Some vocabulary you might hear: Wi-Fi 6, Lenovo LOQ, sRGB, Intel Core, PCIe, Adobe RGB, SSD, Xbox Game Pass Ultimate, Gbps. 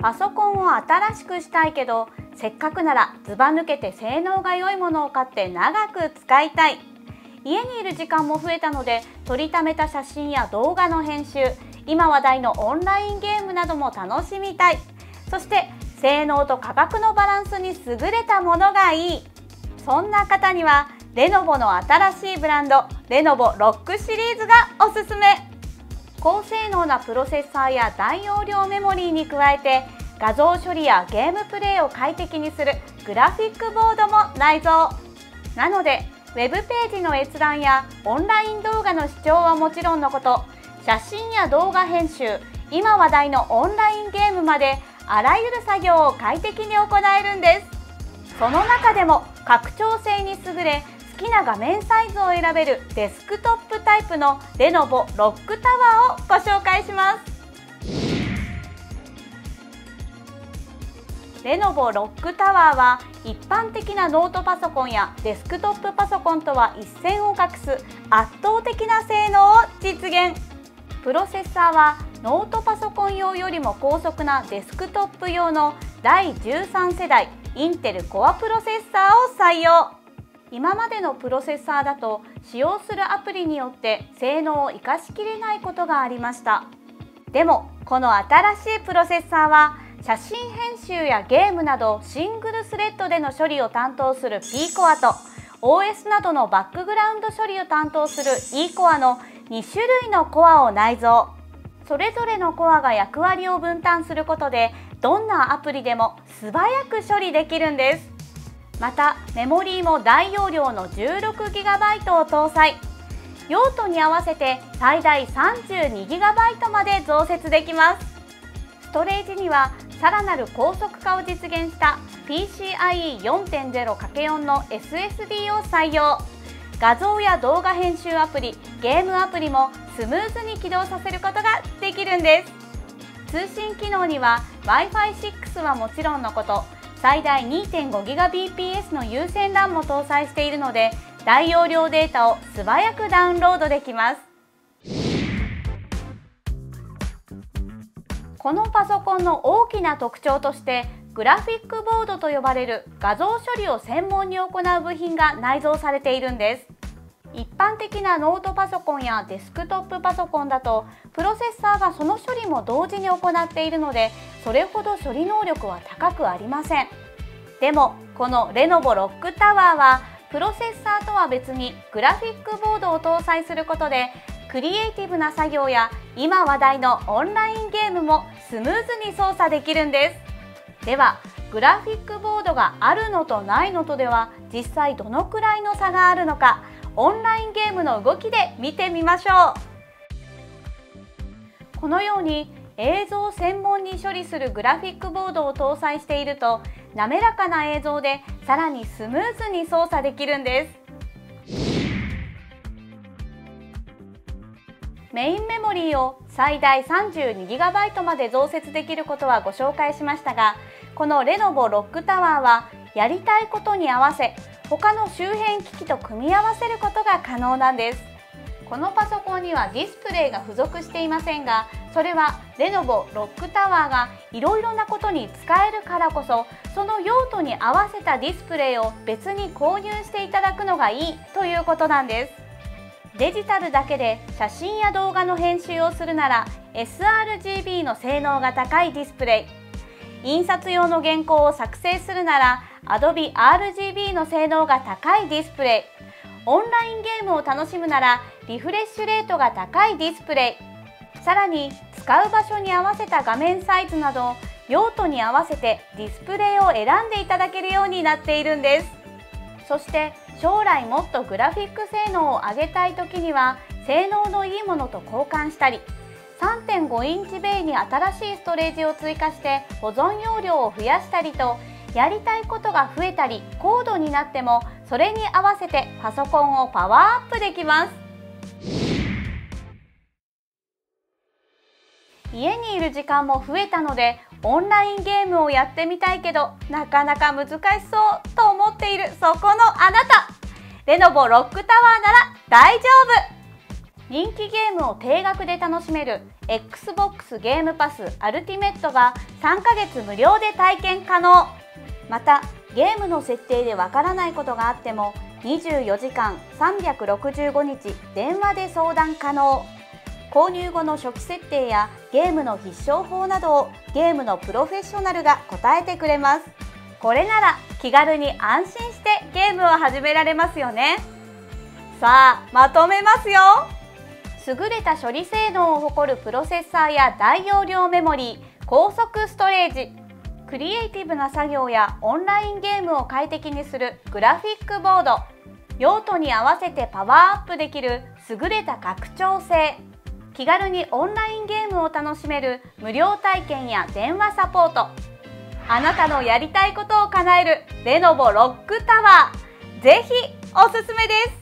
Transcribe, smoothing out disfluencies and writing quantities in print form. パソコンを新しくしたいけど、せっかくならずば抜けて性能が良いものを買って長く使いたい。家にいる時間も増えたので、撮りためた写真や動画の編集、今話題のオンラインゲームなども楽しみたい。そして性能と価格のバランスに優れたものがいい。そんな方にはレノボの新しいブランド、レノボロックシリーズがおすすめ。高性能なプロセッサーや大容量メモリーに加えて、画像処理やゲームプレイを快適にするグラフィックボードも内蔵。なのでウェブページの閲覧やオンライン動画の視聴はもちろんのこと、写真や動画編集、今話題のオンラインゲームまであらゆる作業を快適に行えるんです。その中でも拡張性に優れ、好きな画面サイズを選べるデスクトップタイプのレノボロックタワーをご紹介します。レノボロックタワーは一般的なノートパソコンやデスクトップパソコンとは一線を画す圧倒的な性能を実現。プロセッサーはノートパソコン用よりも高速なデスクトップ用の第13世代インテルコアプロセッサーを採用。今までのプロセッサーだと使用するアプリによって性能を生かしきれないことがありました。でもこの新しいプロセッサーは写真編集やゲームなどシングルスレッドでの処理を担当する P コアと OS などのバックグラウンド処理を担当する E コアの2種類のコアを内蔵。それぞれのコアが役割を分担することで、どんなアプリでも素早く処理できるんです。またメモリーも大容量の 16GB を搭載。用途に合わせて最大 32GB まで増設できます。ストレージにはさらなる高速化を実現した PCIe 4.0×4 の SSD を採用。画像や動画編集アプリ、ゲームアプリもスムーズに起動させることができるんです。通信機能には Wi-Fi 6はもちろんのこと、最大 2.5Gbps の有線 LAN も搭載しているので、大容量データを素早くダウンロードできます。このパソコンの大きな特徴として、グラフィックボードと呼ばれる画像処理を専門に行う部品が内蔵されているんです。一般的なノートパソコンやデスクトップパソコンだとプロセッサーがその処理も同時に行っているので、それほど処理能力は高くありません。でもこのレノボロックタワーはプロセッサーとは別にグラフィックボードを搭載することで、クリエイティブな作業や今話題のオンラインゲームもスムーズに操作できるんです。ではグラフィックボードがあるのとないのとでは実際どのくらいの差があるのか、オンラインゲームの動きで見てみましょう。このように映像を専門に処理するグラフィックボードを搭載していると、滑らかな映像でさらにスムーズに操作できるんです。メインメモリーを最大 32GB まで増設できることはご紹介しましたが、このレノボロックタワーはやりたいことに合わせ他の周辺機器と組み合わせることが可能なんです。このパソコンにはディスプレイが付属していませんが、それはレノボロックタワーがいろいろなことに使えるからこそ、その用途に合わせたディスプレイを別に購入していただくのがいいということなんです。デジタルだけで写真や動画の編集をするなら sRGB の性能が高いディスプレイ、印刷用の原稿を作成するなら Adobe RGB の性能が高いディスプレイ、オンラインゲームを楽しむならリフレッシュレートが高いディスプレイ、さらに使う場所に合わせた画面サイズなど用途に合わせてディスプレイを選んでいただけるようになっているんです。そして将来もっとグラフィック性能を上げたい時には性能のいいものと交換したり、 3.5 インチベイに新しいストレージを追加して保存容量を増やしたりと、やりたいことが増えたり高度になってもそれに合わせてパソコンをパワーアップできます。家にいる時間も増えたので、オンラインゲームをやってみたいけどなかなか難しそうと思っているそこのあなた、レノボロックタワーなら大丈夫。人気ゲームを定額で楽しめる Xbox ゲームパスアルティメットが3ヶ月無料で体験可能。またゲームの設定でわからないことがあっても24時間365日電話で相談可能。購入後の初期設定やゲームの必勝法などをゲームのプロフェッショナルが答えてくれます。これなら気軽に安心してゲームを始められますよね。さあまとめますよ。優れた処理性能を誇るプロセッサーや大容量メモリー、高速ストレージ、クリエイティブな作業やオンラインゲームを快適にするグラフィックボード、用途に合わせてパワーアップできる優れた拡張性、気軽にオンラインゲームを楽しめる無料体験や電話サポート、あなたのやりたいことを叶えるレノボロックタワー、ぜひおすすめです。